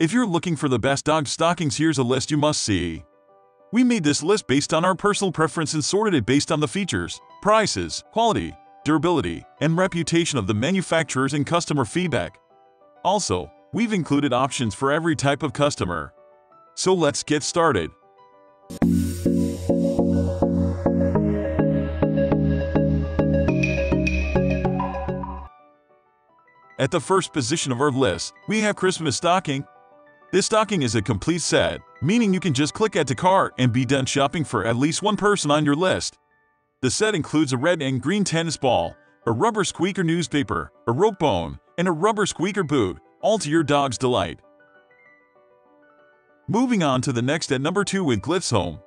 If you're looking for the best dog stockings, here's a list you must see. We made this list based on our personal preference and sorted it based on the features, prices, quality, durability, and reputation of the manufacturers and customer feedback. Also, we've included options for every type of customer. So let's get started. At the first position of our list, we have Christmas stocking. This stocking is a complete set, meaning you can just click add to cart and be done shopping for at least one person on your list. The set includes a red and green tennis ball, a rubber squeaker newspaper, a rope bone, and a rubber squeaker boot, all to your dog's delight. Moving on to the next at number 2 with Glitzhome.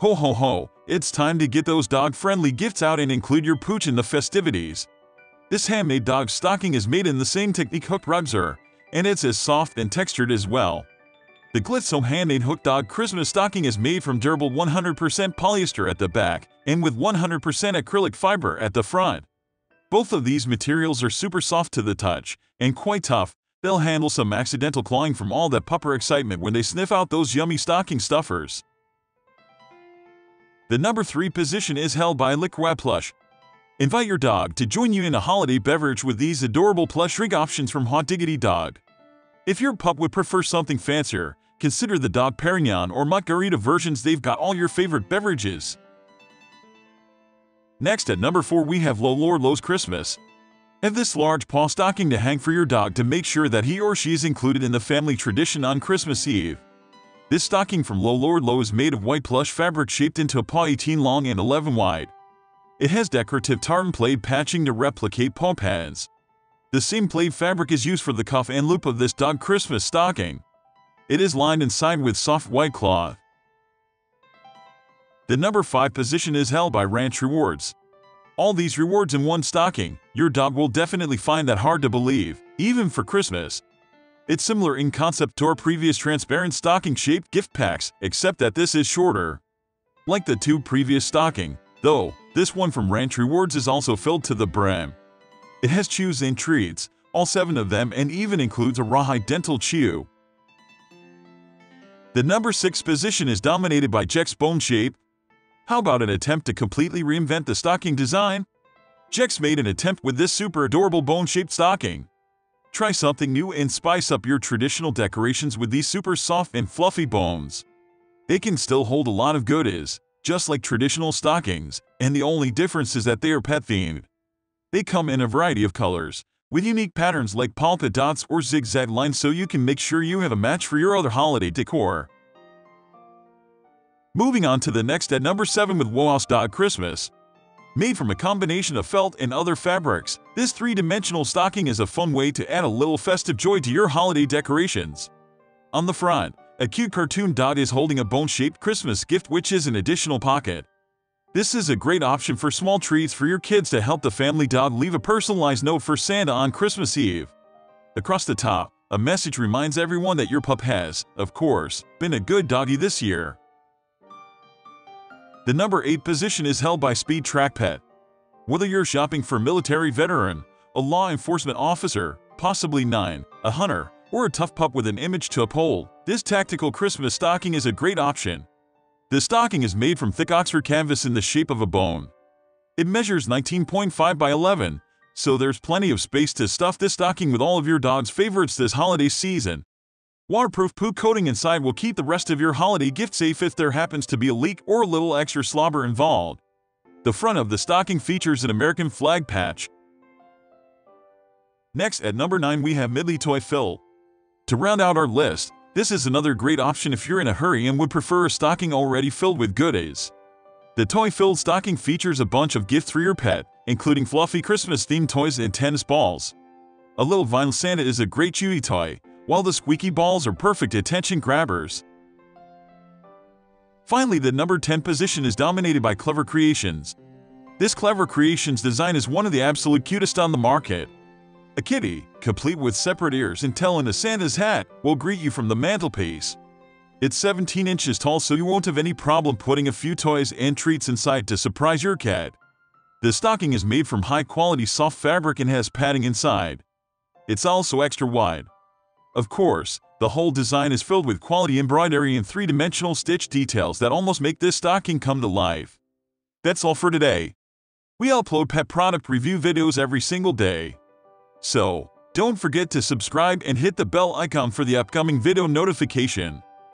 Ho ho ho, it's time to get those dog-friendly gifts out and include your pooch in the festivities. This handmade dog stocking is made in the same technique hook rubser, and it's as soft and textured as well. The Glitzhome handmade hook dog Christmas stocking is made from durable 100% polyester at the back and with 100% acrylic fiber at the front. Both of these materials are super soft to the touch and quite tough. They'll handle some accidental clawing from all that pupper excitement when they sniff out those yummy stocking stuffers. The number 3 position is held by Lick Croix plush. Invite your dog to join you in a holiday beverage with these adorable plush drink options from Hot Diggity Dog. If your pup would prefer something fancier, consider the Dog Perignon or Margarita versions. They've got all your favorite beverages. Next at number 4 we have Lo Lord Lo's Christmas. Have this large paw stocking to hang for your dog to make sure that he or she is included in the family tradition on Christmas Eve. This stocking from Lo Lord Lo is made of white plush fabric shaped into a paw 18 long and 11 wide. It has decorative tartan plaid patching to replicate paw pads. The same plaid fabric is used for the cuff and loop of this dog Christmas stocking. It is lined inside with soft white cloth. The number 5 position is held by Ranch Rewards. All these rewards in one stocking, your dog will definitely find that hard to believe, even for Christmas. It's similar in concept to our previous transparent stocking-shaped gift packs, except that this is shorter. Like the 2 previous stocking, though, this one from Ranch Rewards is also filled to the brim. It has chews and treats, all 7 of them, and even includes a rawhide dental chew. The number 6 position is dominated by GEX Bone Shape. How about an attempt to completely reinvent the stocking design? GEX made an attempt with this super adorable bone-shaped stocking. Try something new and spice up your traditional decorations with these super soft and fluffy bones. They can still hold a lot of goodies, just like traditional stockings, and the only difference is that they are pet-themed. They come in a variety of colors, with unique patterns like polka dots or zigzag lines, so you can make sure you have a match for your other holiday decor. Moving on to the next at number 7 with Wohouse Dog Christmas. Made from a combination of felt and other fabrics, this 3-dimensional stocking is a fun way to add a little festive joy to your holiday decorations. On the front, a cute cartoon dog is holding a bone-shaped Christmas gift, which is an additional pocket. This is a great option for small treats for your kids to help the family dog leave a personalized note for Santa on Christmas Eve. Across the top, a message reminds everyone that your pup has, of course, been a good doggy this year. The number 8 position is held by Speed Track Pet. Whether you're shopping for a military veteran, a law enforcement officer, possibly 9, a hunter, or a tough pup with an image to uphold, this tactical Christmas stocking is a great option. The stocking is made from thick Oxford canvas in the shape of a bone. It measures 19.5 by 11, so there's plenty of space to stuff this stocking with all of your dog's favorites this holiday season. Waterproof poo coating inside will keep the rest of your holiday gift safe if there happens to be a leak or a little extra slobber involved. The front of the stocking features an American flag patch. Next at number 9 we have Midlee Toy Fill. To round out our list, this is another great option if you're in a hurry and would prefer a stocking already filled with goodies. The Toy Filled stocking features a bunch of gifts for your pet, including fluffy Christmas-themed toys and tennis balls. A little vinyl Santa is a great chewy toy, while the squeaky balls are perfect attention grabbers. Finally, the number 10 position is dominated by Clever Creations. This Clever Creations design is one of the absolute cutest on the market. A kitty, complete with separate ears and tail and a Santa's hat, will greet you from the mantelpiece. It's 17 inches tall, so you won't have any problem putting a few toys and treats inside to surprise your cat. The stocking is made from high-quality soft fabric and has padding inside. It's also extra wide. Of course, the whole design is filled with quality embroidery and three-dimensional stitch details that almost make this stocking come to life. That's all for today. We upload pet product review videos every single day. So, don't forget to subscribe and hit the bell icon for the upcoming video notification.